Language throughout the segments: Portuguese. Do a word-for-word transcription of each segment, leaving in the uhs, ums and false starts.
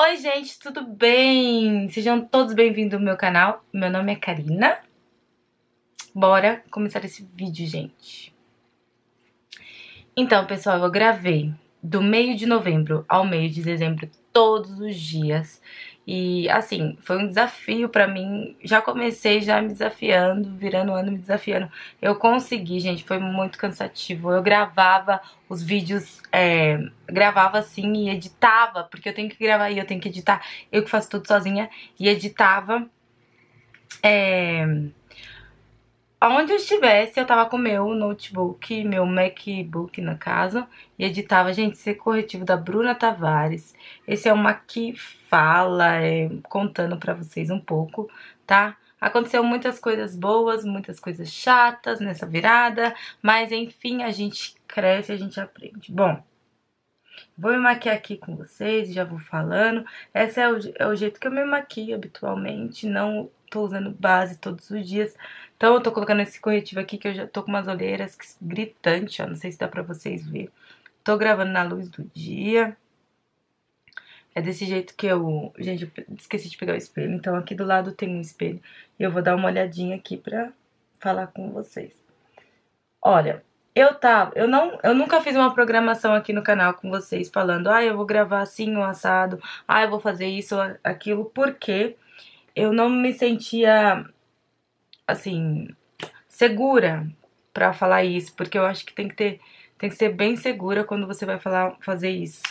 Oi gente, tudo bem? Sejam todos bem-vindos ao meu canal. Meu nome é Karina. Bora começar esse vídeo, gente. Então, pessoal, eu gravei do meio de novembro ao meio de dezembro todos os dias. E, assim, foi um desafio pra mim. Já comecei já me desafiando, virando o ano me desafiando. Eu consegui, gente, foi muito cansativo. Eu gravava os vídeos, é, gravava assim e editava, porque eu tenho que gravar e eu tenho que editar. Eu que faço tudo sozinha e editava. É... Onde eu estivesse, eu tava com meu notebook, meu MacBook, no caso, e editava, gente, esse é corretivo da Bruna Tavares. Esse é uma que fala, é, contando pra vocês um pouco, tá? Aconteceu muitas coisas boas, muitas coisas chatas nessa virada, mas enfim, a gente cresce, a gente aprende. Bom, vou me maquiar aqui com vocês, já vou falando. Esse é o, é o jeito que eu me maquio habitualmente, não... Tô usando base todos os dias. Então eu tô colocando esse corretivo aqui, que eu já tô com umas olheiras que, gritante, ó. Não sei se dá pra vocês verem. Tô gravando na luz do dia. É desse jeito que eu... Gente, eu esqueci de pegar o espelho. Então aqui do lado tem um espelho. E eu vou dar uma olhadinha aqui pra falar com vocês. Olha, eu tava... Eu, não, eu nunca fiz uma programação aqui no canal com vocês falando, ah, eu vou gravar assim, um assado. Ah, eu vou fazer isso, aquilo. Por quê? Eu não me sentia, assim, segura pra falar isso, porque eu acho que tem que ter, tem que ser bem segura quando você vai falar, fazer isso.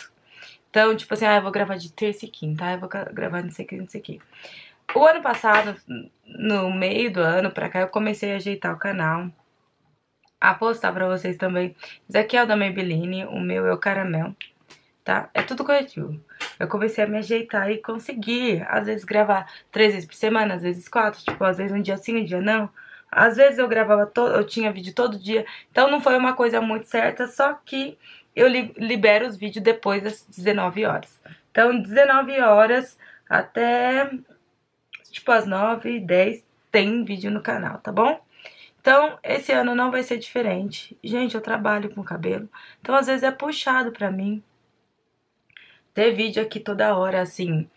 Então, tipo assim, ah, eu vou gravar de terça e quinta, ah, eu vou gravar não sei o que, não sei o que. O ano passado, no meio do ano pra cá, eu comecei a ajeitar o canal, a postar pra vocês também. Esse aqui é o da Maybelline, o meu é o Caramel, tá? É tudo corretivo. Eu comecei a me ajeitar e consegui, às vezes, gravar três vezes por semana, às vezes quatro, tipo, às vezes um dia sim, um dia não. Às vezes eu gravava, todo, eu tinha vídeo todo dia, então não foi uma coisa muito certa, só que eu li libero os vídeos depois das dezenove horas. Então, dezenove horas até, tipo, às nove, dez, tem vídeo no canal, tá bom? Então, esse ano não vai ser diferente. Gente, eu trabalho com cabelo, então às vezes é puxado pra mim. Ter vídeo aqui toda hora, assim,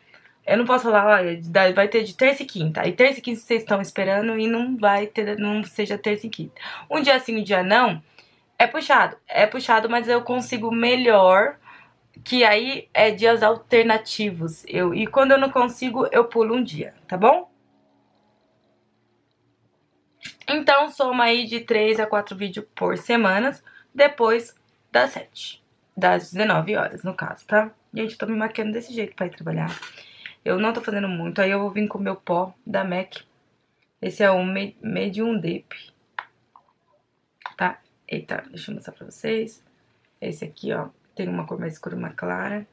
eu não posso falar, ah, vai ter de terça e quinta, e terça e quinta vocês estão esperando e não vai ter, não seja terça e quinta. Um dia sim, um dia não, é puxado, é puxado, mas eu consigo melhor, que aí é dias alternativos, eu, e quando eu não consigo, eu pulo um dia, tá bom? Então, soma aí de três a quatro vídeos por semana, depois das sete, das dezenove horas, no caso, tá? Gente, eu tô me maquiando desse jeito pra ir trabalhar. Eu não tô fazendo muito. Aí eu vou vir com o meu pó da MAC. Esse é o Medium Deep. Tá? Eita, deixa eu mostrar pra vocês. Esse aqui, ó. Tem uma cor mais escura e uma clara.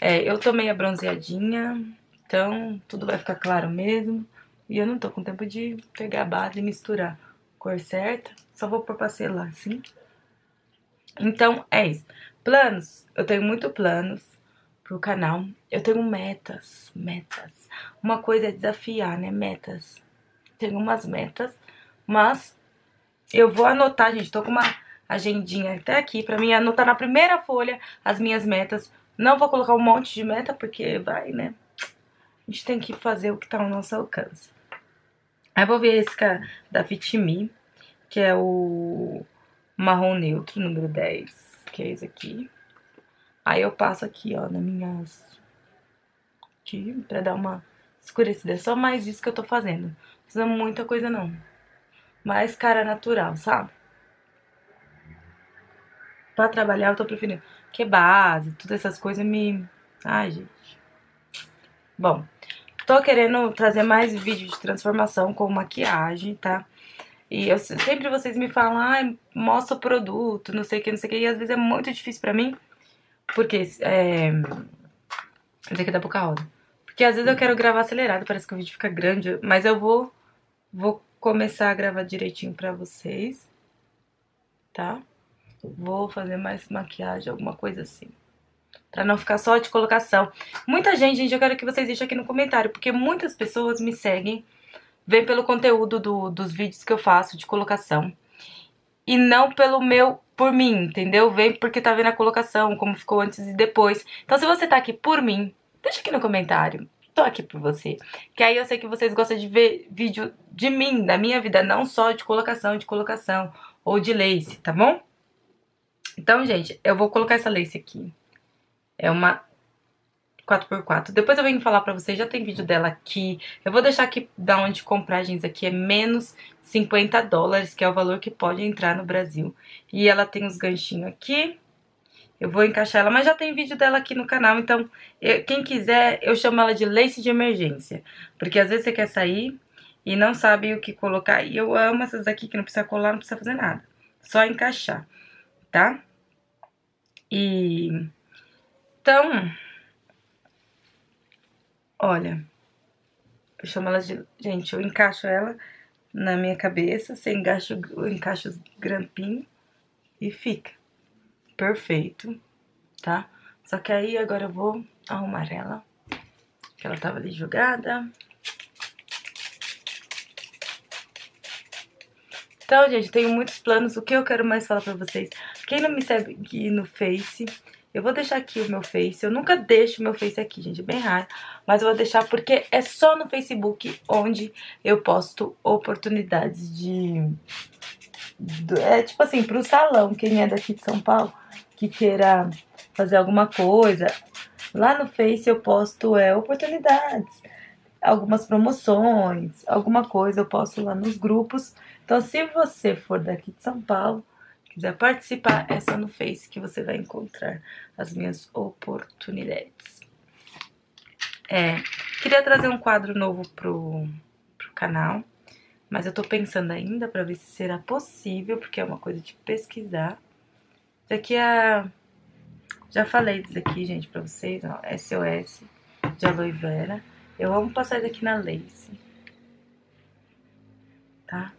É, eu tô meio bronzeadinha. Então, tudo vai ficar claro mesmo. E eu não tô com tempo de pegar a base e misturar cor certa. Só vou pôr pra selar, assim. Então, é isso. Planos. Eu tenho muito planos. Pro canal, eu tenho metas, metas, uma coisa é desafiar, né, metas, tenho umas metas, mas eu vou anotar, gente, tô com uma agendinha até aqui, pra mim anotar na primeira folha as minhas metas, não vou colocar um monte de meta, porque vai, né, a gente tem que fazer o que tá ao nosso alcance. Aí eu vou ver esse da Fit Me, que é o marrom neutro, número dez, que é esse aqui. Aí eu passo aqui, ó, nas minhas... Aqui, pra dar uma escurecida. É só mais isso que eu tô fazendo. Não precisa muita coisa, não. Mais cara natural, sabe? Pra trabalhar, eu tô preferindo. Porque base, todas essas coisas me... Ai, gente. Bom, tô querendo trazer mais vídeo de transformação com maquiagem, tá? E eu, sempre vocês me falam, ai, ah, mostra o produto, não sei o que, não sei o que. E às vezes é muito difícil pra mim. Porque, é... Esse aqui é da boca roda. Porque às vezes eu quero gravar acelerado, parece que o vídeo fica grande. Mas eu vou, vou começar a gravar direitinho pra vocês. Tá? Vou fazer mais maquiagem, alguma coisa assim. Pra não ficar só de colocação. Muita gente, gente, eu quero que vocês deixem aqui no comentário. Porque muitas pessoas me seguem, vêm pelo conteúdo do, dos vídeos que eu faço de colocação. E não pelo meu, por mim, entendeu? Vem porque tá vendo a colocação, como ficou antes e depois. Então, se você tá aqui por mim, Deixa aqui no comentário. Tô aqui por você. Que aí eu sei que vocês gostam de ver vídeo de mim, da minha vida, não só de colocação, de colocação ou de lace, tá bom? Então, gente, eu vou colocar essa lace aqui. É uma quatro por quatro. Depois eu venho falar pra vocês, já tem vídeo dela aqui. Eu vou deixar aqui da onde comprar, gente, aqui é menos cinquenta dólares, que é o valor que pode entrar no Brasil. E ela tem uns ganchinhos aqui. Eu vou encaixar ela, mas já tem vídeo dela aqui no canal, então eu, quem quiser, eu chamo ela de lace de emergência. Porque às vezes você quer sair e não sabe o que colocar. E eu amo essas daqui que não precisa colar, não precisa fazer nada. Só encaixar, tá? E... então... olha, eu chamo ela de... gente, eu encaixo ela na minha cabeça, você engaixo, eu encaixo os grampinhos e fica. Perfeito, tá? Só que aí agora eu vou arrumar ela, que ela tava ali jogada. Então, gente, tenho muitos planos. O que eu quero mais falar pra vocês? Quem não me segue aqui no Face, eu vou deixar aqui o meu Face. Eu nunca deixo o meu Face aqui, gente, é bem raro. Mas eu vou deixar porque é só no Facebook onde eu posto oportunidades de... é tipo assim, pro salão, quem é daqui de São Paulo, que queira fazer alguma coisa, lá no Face eu posto é, oportunidades, algumas promoções, alguma coisa eu posto lá nos grupos. Então se você for daqui de São Paulo, quiser participar, é só no Face que você vai encontrar as minhas oportunidades. É, queria trazer um quadro novo pro, pro canal. Mas eu tô pensando ainda pra ver se será possível, porque é uma coisa de pesquisar. Isso aqui é... já falei disso aqui, gente, pra vocês, ó. S O S de aloe vera. Eu amo passar isso aqui na lace. Tá?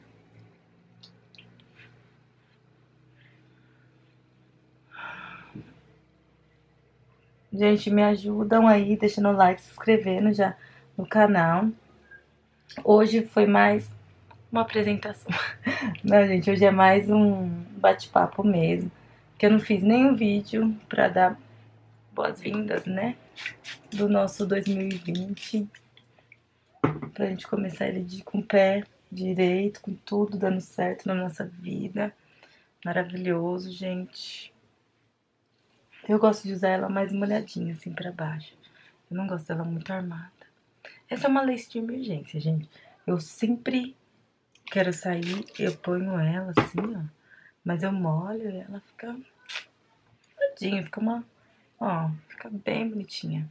Gente, me ajudam aí, deixando o like, se inscrevendo já no canal. Hoje foi mais... uma apresentação. Não, gente, hoje é mais um bate-papo mesmo. Que eu não fiz nenhum vídeo pra dar boas-vindas, né? Do nosso dois mil e vinte. Pra gente começar ele de, com o pé direito, com tudo dando certo na nossa vida. Maravilhoso, gente. Eu gosto de usar ela mais molhadinha, assim, pra baixo. Eu não gosto dela muito armada. Essa é uma lace de emergência, gente. Eu sempre... quero sair, eu ponho ela assim, ó. Mas eu molho e ela fica bonitinha, fica uma... ó, fica bem bonitinha.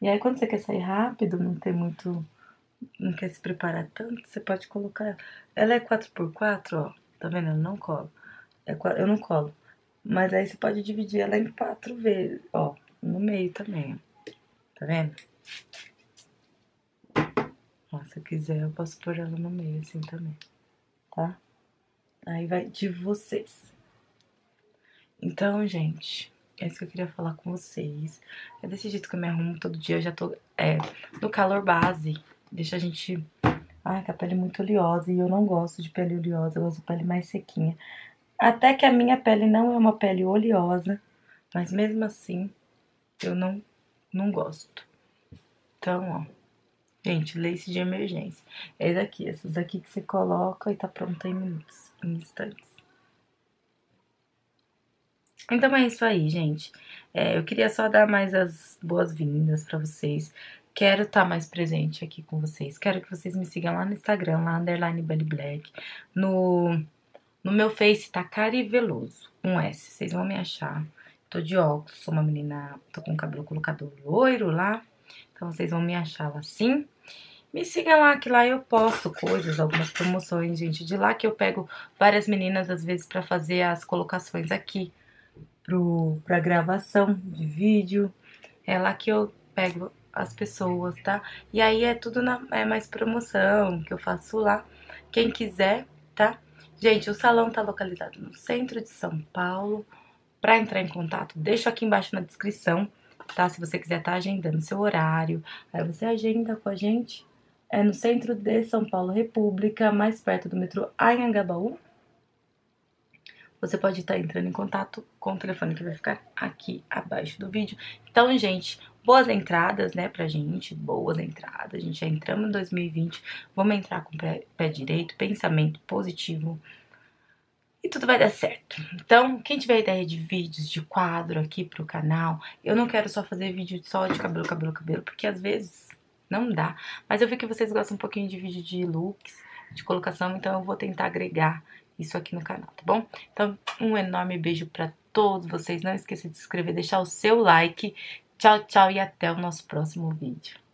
E aí quando você quer sair rápido, não tem muito... não quer se preparar tanto, você pode colocar ela. Ela é quatro por quatro, ó. Tá vendo? Eu não colo. Eu não colo. Mas aí você pode dividir ela em quatro vezes, ó. No meio também, ó. Tá vendo? Ó, se eu quiser, eu posso pôr ela no meio assim também, tá? Aí vai de vocês. Então, gente, é isso que eu queria falar com vocês. É desse jeito que eu me arrumo todo dia. Eu já tô é, no calor base. Deixa a gente... ai, com a pele muito oleosa. E eu não gosto de pele oleosa. Eu gosto de pele mais sequinha. Até que a minha pele não é uma pele oleosa. Mas mesmo assim, eu não, não gosto. Então, ó. Gente, lace de emergência. É daqui, essas daqui que você coloca e tá pronta em minutos, em instantes. Então é isso aí, gente. É, eu queria só dar mais as boas-vindas pra vocês. Quero estar tá mais presente aqui com vocês. Quero que vocês me sigam lá no Instagram, lá underline Belly Black. No, no meu Face tá Cari Veloso, um S. Vocês vão me achar. Tô de óculos, sou uma menina, tô com o cabelo colocado loiro lá. Então vocês vão me achar lá sim. Me siga lá, que lá eu posto coisas, algumas promoções, gente. De lá que eu pego várias meninas, às vezes, pra fazer as colocações aqui. Pro, pra gravação de vídeo. É lá que eu pego as pessoas, tá? E aí é tudo na, é mais promoção que eu faço lá. Quem quiser, tá? Gente, o salão tá localizado no centro de São Paulo. Pra entrar em contato, deixo aqui embaixo na descrição, tá? Se você quiser estar tá agendando seu horário, aí você agenda com a gente. É no centro de São Paulo, República, mais perto do metrô Anhangabaú. Você pode estar tá entrando em contato com o telefone que vai ficar aqui abaixo do vídeo. Então, gente, boas entradas, né, pra gente, boas entradas. A gente já entramos em dois mil e vinte, vamos entrar com o pé, pé direito, pensamento positivo e tudo vai dar certo. Então, quem tiver ideia de vídeos, de quadro aqui pro canal, eu não quero só fazer vídeo só de cabelo, cabelo, cabelo, porque às vezes não dá. Mas eu vi que vocês gostam um pouquinho de vídeo de looks, de colocação, então eu vou tentar agregar isso aqui no canal, tá bom? Então, um enorme beijo pra todos vocês. Não esqueça de se inscrever, deixar o seu like. Tchau, tchau e até o nosso próximo vídeo.